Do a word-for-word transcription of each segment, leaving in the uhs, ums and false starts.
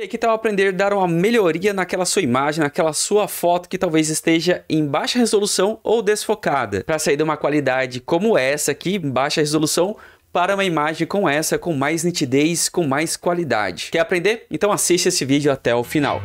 E aqui tal aprender a dar uma melhoria naquela sua imagem, naquela sua foto que talvez esteja em baixa resolução ou desfocada. Para sair de uma qualidade como essa aqui, em baixa resolução, para uma imagem com essa, com mais nitidez, com mais qualidade. Quer aprender? Então assiste esse vídeo até o final.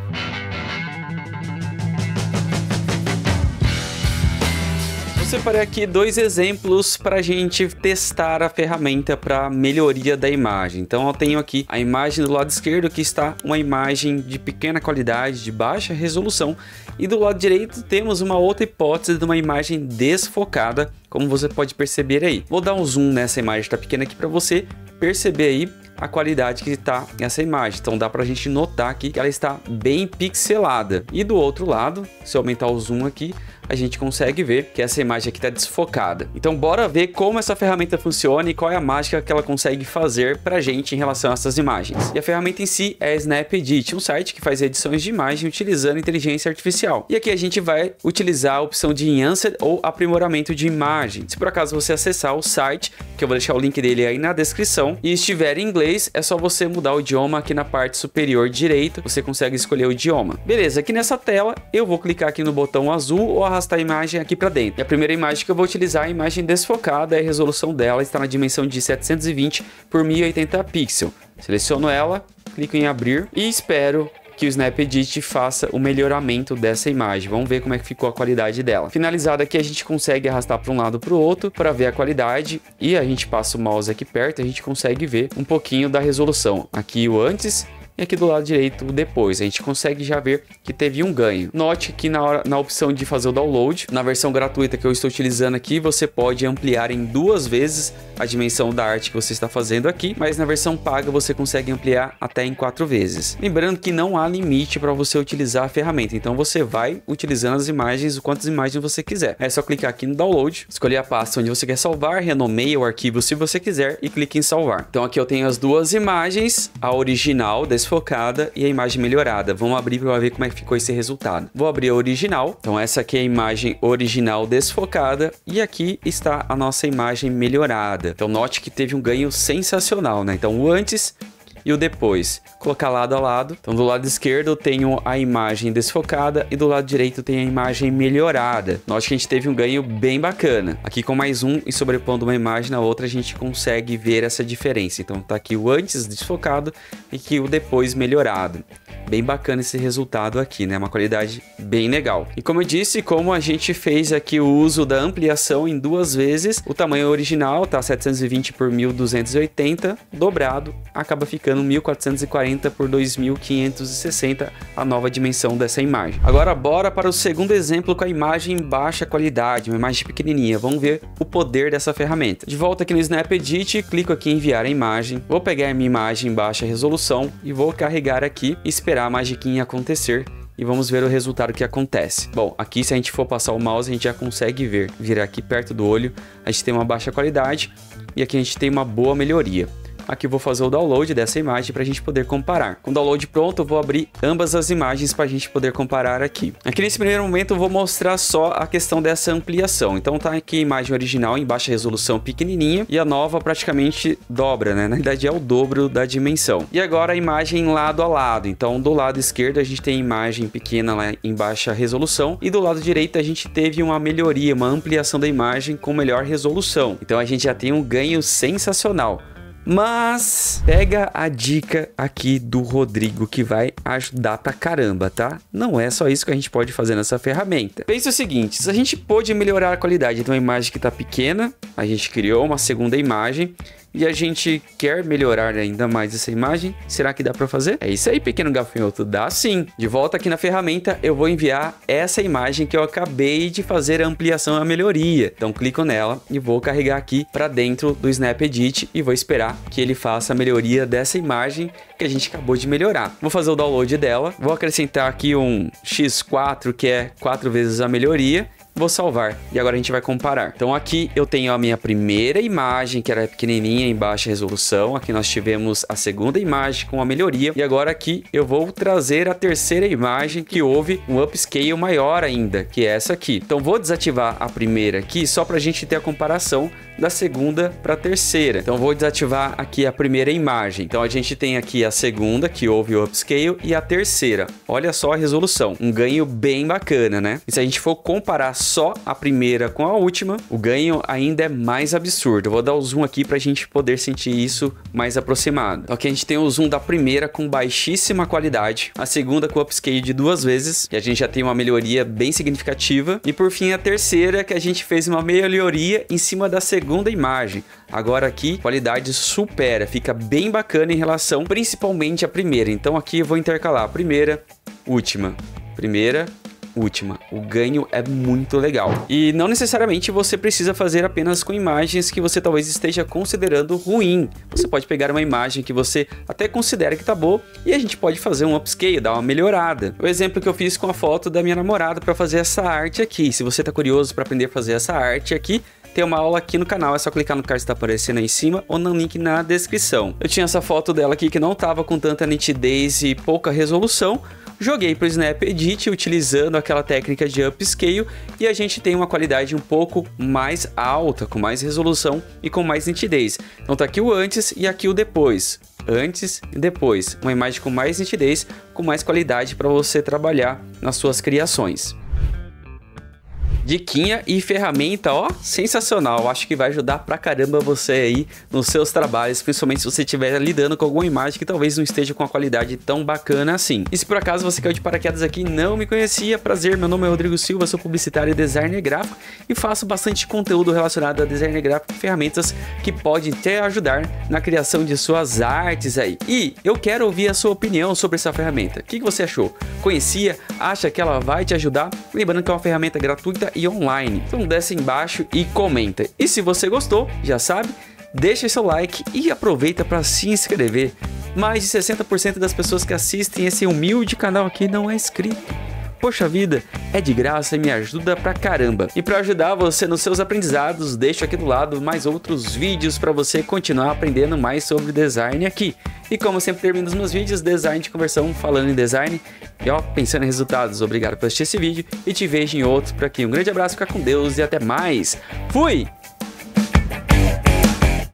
Eu separei aqui dois exemplos para a gente testar a ferramenta para melhoria da imagem. Então eu tenho aqui a imagem do lado esquerdo, que está uma imagem de pequena qualidade, de baixa resolução, e do lado direito temos uma outra hipótese de uma imagem desfocada, como você pode perceber aí. Vou dar um zoom nessa imagem que está pequena aqui para você perceber aí a qualidade que está essa imagem. Então dá para a gente notar aqui que ela está bem pixelada. E do outro lado, se eu aumentar o zoom aqui, a gente consegue ver que essa imagem aqui está desfocada. Então bora ver como essa ferramenta funciona e qual é a mágica que ela consegue fazer para a gente em relação a essas imagens. E a ferramenta em si é a SnapEdit, um site que faz edições de imagem utilizando inteligência artificial. E aqui a gente vai utilizar a opção de Enhanced ou aprimoramento de imagem. Se por acaso você acessar o site, que eu vou deixar o link dele aí na descrição, e estiver em inglês, é só você mudar o idioma aqui na parte superior direita, você consegue escolher o idioma. Beleza, aqui nessa tela eu vou clicar aqui no botão azul ou a arrastar a imagem aqui para dentro. E a primeira imagem que eu vou utilizar é a imagem desfocada, a resolução dela está na dimensão de setecentos e vinte por mil e oitenta pixels. Seleciono ela, clico em abrir e espero que o SnapEdit faça o melhoramento dessa imagem. Vamos ver como é que ficou a qualidade dela. Finalizada aqui, a gente consegue arrastar para um lado para o outro para ver a qualidade, e a gente passa o mouse aqui perto, a gente consegue ver um pouquinho da resolução. Aqui o antes e aqui do lado direito depois, a gente consegue já ver que teve um ganho. Note que na, hora, na opção de fazer o download, na versão gratuita que eu estou utilizando aqui, você pode ampliar em duas vezes a dimensão da arte que você está fazendo aqui, mas na versão paga você consegue ampliar até em quatro vezes. Lembrando que não há limite para você utilizar a ferramenta, então você vai utilizando as imagens, quantas imagens você quiser. É só clicar aqui no download, escolher a pasta onde você quer salvar, renomeia o arquivo se você quiser e clique em salvar. Então aqui eu tenho as duas imagens, a original desse focada e a imagem melhorada. Vamos abrir para ver como é que ficou esse resultado. Vou abrir a original. Então essa aqui é a imagem original desfocada e aqui está a nossa imagem melhorada. Então note que teve um ganho sensacional, né? Então o antes e o depois. Colocar lado a lado. Então do lado esquerdo eu tenho a imagem desfocada e do lado direito eu tenho a imagem melhorada. Note que a gente teve um ganho bem bacana. Aqui com mais um e sobrepondo uma imagem na outra a gente consegue ver essa diferença. Então tá aqui o antes desfocado e aqui o depois melhorado. Bem bacana esse resultado aqui, né? Uma qualidade bem legal. E como eu disse, como a gente fez aqui o uso da ampliação em duas vezes, o tamanho original tá setecentos e vinte por mil duzentos e oitenta, dobrado, acaba ficando mil quatrocentos e quarenta por dois mil quinhentos e sessenta, a nova dimensão dessa imagem. Agora bora para o segundo exemplo com a imagem em baixa qualidade, uma imagem pequenininha. Vamos ver o poder dessa ferramenta. De volta aqui no SnapEdit, clico aqui em enviar a imagem, vou pegar a minha imagem em baixa resolução e vou carregar aqui e esperar a magiquinha acontecer e vamos ver o resultado que acontece. Bom, aqui se a gente for passar o mouse a gente já consegue ver, virar aqui perto do olho, a gente tem uma baixa qualidade e aqui a gente tem uma boa melhoria. Aqui eu vou fazer o download dessa imagem para a gente poder comparar. Com o download pronto, eu vou abrir ambas as imagens para a gente poder comparar aqui. Aqui nesse primeiro momento eu vou mostrar só a questão dessa ampliação. Então tá aqui a imagem original em baixa resolução pequenininha e a nova praticamente dobra, né? Na verdade é o dobro da dimensão. E agora a imagem lado a lado. Então do lado esquerdo a gente tem a imagem pequena lá em baixa resolução e do lado direito a gente teve uma melhoria, uma ampliação da imagem com melhor resolução. Então a gente já tem um ganho sensacional. Mas pega a dica aqui do Rodrigo que vai ajudar pra caramba, tá? Não é só isso que a gente pode fazer nessa ferramenta. Pensa o seguinte, se a gente pôde melhorar a qualidade de uma imagem que tá pequena, a gente criou uma segunda imagem e a gente quer melhorar ainda mais essa imagem, será que dá pra fazer? É isso aí, pequeno gafanhoto, dá sim! De volta aqui na ferramenta, eu vou enviar essa imagem que eu acabei de fazer a ampliação e a melhoria. Então clico nela e vou carregar aqui pra dentro do SnapEdit e vou esperar que ele faça a melhoria dessa imagem que a gente acabou de melhorar. Vou fazer o download dela, vou acrescentar aqui um X quatro, que é quatro vezes a melhoria, vou salvar. E agora a gente vai comparar. Então aqui eu tenho a minha primeira imagem, que era pequenininha, em baixa resolução. Aqui nós tivemos a segunda imagem com a melhoria. E agora aqui eu vou trazer a terceira imagem, que houve um upscale maior ainda, que é essa aqui. Então vou desativar a primeira aqui, só para a gente ter a comparação da segunda para a terceira. Então vou desativar aqui a primeira imagem. Então a gente tem aqui a segunda, que houve o upscale, e a terceira. Olha só a resolução. Um ganho bem bacana, né? E se a gente for comparar só a primeira com a última, o ganho ainda é mais absurdo. Eu vou dar o zoom aqui para a gente poder sentir isso mais aproximado. Então aqui a gente tem o zoom da primeira com baixíssima qualidade, a segunda com upscale de duas vezes, e a gente já tem uma melhoria bem significativa, e por fim a terceira, que a gente fez uma melhoria em cima da segunda imagem. Agora aqui, qualidade supera, fica bem bacana em relação principalmente à primeira. Então aqui eu vou intercalar primeira, última, primeira, última. O ganho é muito legal. E não necessariamente você precisa fazer apenas com imagens que você talvez esteja considerando ruim. Você pode pegar uma imagem que você até considera que tá boa e a gente pode fazer um upscale, dar uma melhorada. O exemplo que eu fiz com a foto da minha namorada para fazer essa arte aqui. Se você tá curioso para aprender a fazer essa arte aqui, tem uma aula aqui no canal, é só clicar no card que está aparecendo aí em cima ou no link na descrição. Eu tinha essa foto dela aqui que não tava com tanta nitidez e pouca resolução. Joguei para o SnapEdit utilizando aquela técnica de upscale e a gente tem uma qualidade um pouco mais alta, com mais resolução e com mais nitidez. Então tá aqui o antes e aqui o depois. Antes e depois. Uma imagem com mais nitidez, com mais qualidade para você trabalhar nas suas criações. Diquinha e ferramenta, ó, sensacional. Acho que vai ajudar pra caramba você aí nos seus trabalhos, principalmente se você estiver lidando com alguma imagem que talvez não esteja com a qualidade tão bacana assim. E se por acaso você caiu de paraquedas aqui e não me conhecia, prazer, meu nome é Rodrigo Silva, sou publicitário e designer gráfico e faço bastante conteúdo relacionado a design gráfico e ferramentas que podem te ajudar na criação de suas artes aí. E eu quero ouvir a sua opinião sobre essa ferramenta. O que você achou? Conhecia? Acha que ela vai te ajudar? Lembrando que é uma ferramenta gratuita e online. Então desce embaixo e comenta. E se você gostou, já sabe, deixa seu like e aproveita para se inscrever. Mais de sessenta por cento das pessoas que assistem esse humilde canal aqui não é inscrito. Poxa vida, é de graça e me ajuda pra caramba. E pra ajudar você nos seus aprendizados, deixo aqui do lado mais outros vídeos pra você continuar aprendendo mais sobre design aqui. E como eu sempre termino os meus vídeos, Design de Conversão, falando em design e ó, pensando em resultados. Obrigado por assistir esse vídeo e te vejo em outro por aqui. Um grande abraço, fica com Deus e até mais. Fui!